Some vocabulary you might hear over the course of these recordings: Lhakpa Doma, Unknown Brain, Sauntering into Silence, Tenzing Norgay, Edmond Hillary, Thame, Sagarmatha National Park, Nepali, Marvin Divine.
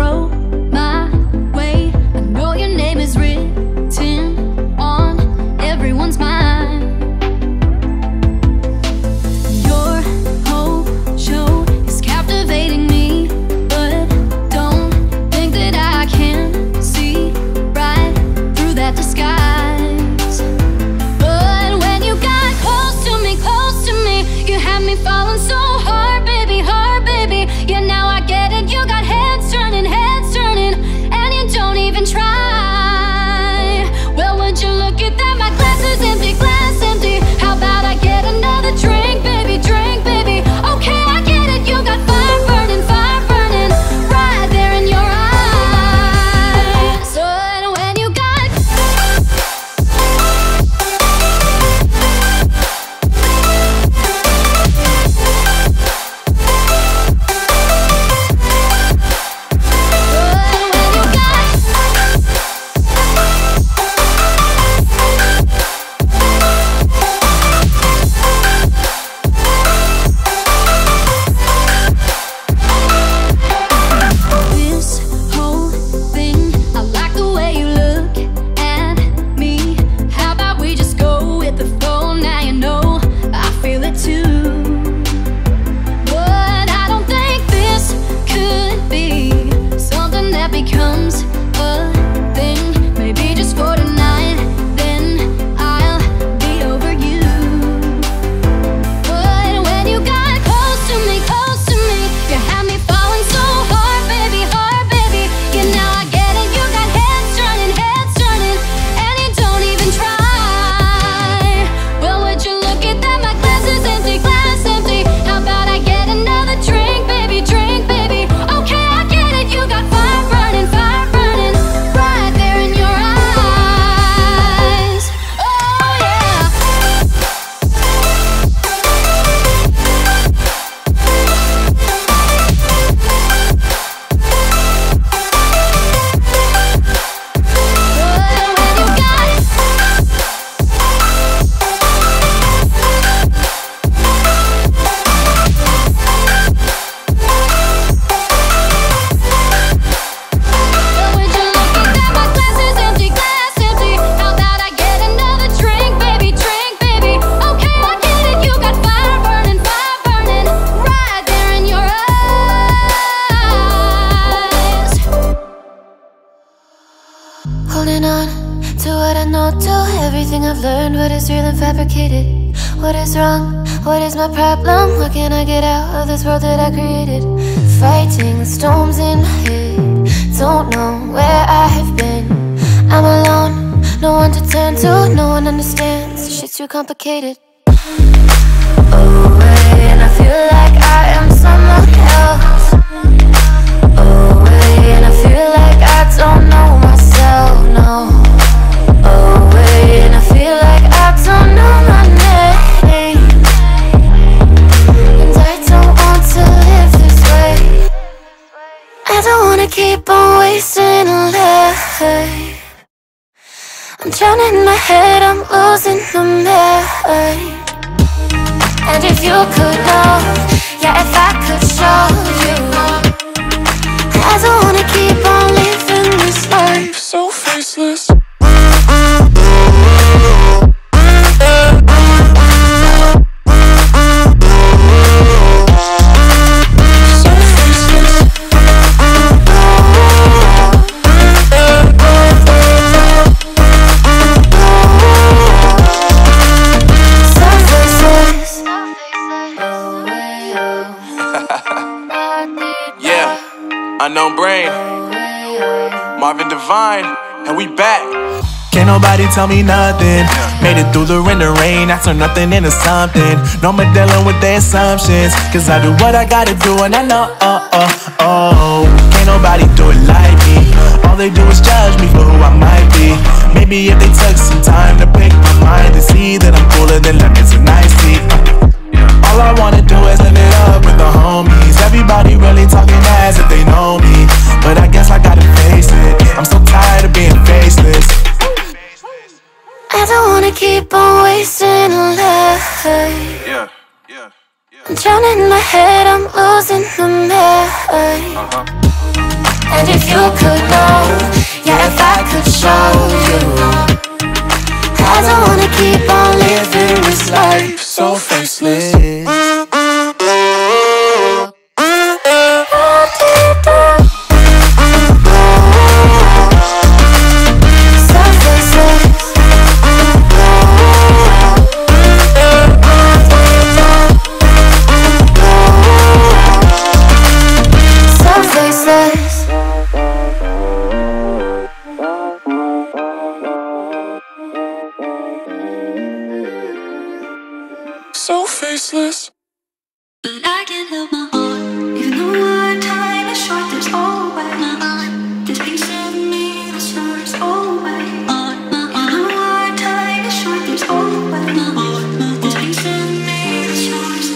row my way. I know your name is written on everyone's mind. Your whole show is captivating me, but don't think that I can see right through that disguise. But when you got close to me, you had me falling so hard, baby, hard, baby. Yeah, now I get it, you got heads turning, and you don't even try. Well, would you look at that, my glass is empty, glass empty. How about I get another drink, baby, drink, baby. Okay, I get it, you got fire burning, right there in your eyes. So when you got this whole thing, I like the way you look at me. How about we just go with the flow? Now you know I feel it too. But I don't think this could be something that becomes a thing. Maybe just for tonight, then I'll be over you. But when you got close to me, you had me falling so hard, baby, yeah, now I get it, you got heads turning, and you don't even try. Well, would you look at that, my glass empty, how about I get another drink, baby, okay, I get it, you got fire burning, right there in your eyes, oh yeah. But when you got But would you look at that, my glass empty, how about I get another drink, baby, okay, I get it, you got fire burning, right there in your eyes. Holding on to what I know, to everything I've learned. What is real and fabricated? What is wrong? What is my problem? What can I get out of this world that I created? Fighting the storms in my head, don't know where I have been. I'm alone, no one to turn to, no one understands. Shit's too complicated. Oh, and I feel like I am someone else. Oh, and I feel like I don't know myself, no. Oh, and I feel like I don't know my name, and I don't want to live this way. I don't wanna keep on wasting a life. I'm drowning in my head, I'm losing the mind. And if you could know, yeah, if I could show you, I don't wanna keep on living this life so faceless. So faceless. Oh, way, oh. Yeah, Unknown Brain, Marvin Divine, and we back. Can't nobody tell me nothing. Made it through the rain, I turned nothing into something. No more dealing with the assumptions, cause I do what I gotta do, and I know, can't nobody do it like me. All they do is judge me for who I might be. Maybe if they took some time to pick my mind and see that I'm cooler than lemons and iced tea. All I wanna do is live it up with the homies. Everybody really talking as if they know me, but I guess I gotta face it. I'm so tired of being faceless. I don't wanna keep on wasting a life. I'm drowning in my head, I'm losing the mind. And if you could know, yeah, if I could show you, I don't wanna keep on living this life so faceless. So faceless. And I can't help my heart, even though our time is short. There's always my heart, this piece of me, the stars always on my heart. Even though our time is short, there's always my heart, this piece of me, the stars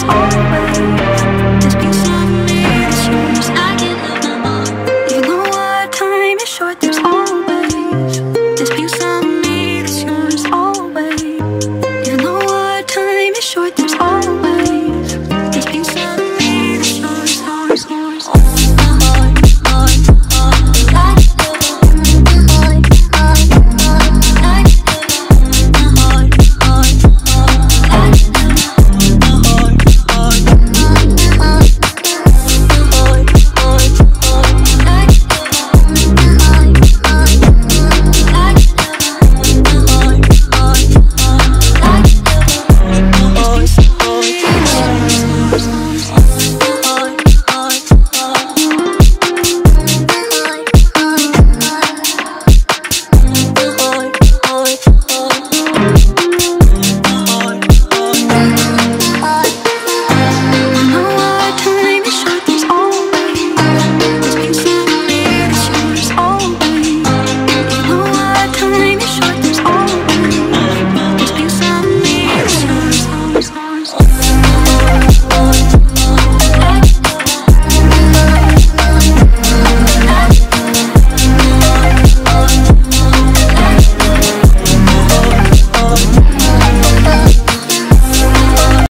on my heart, this piece.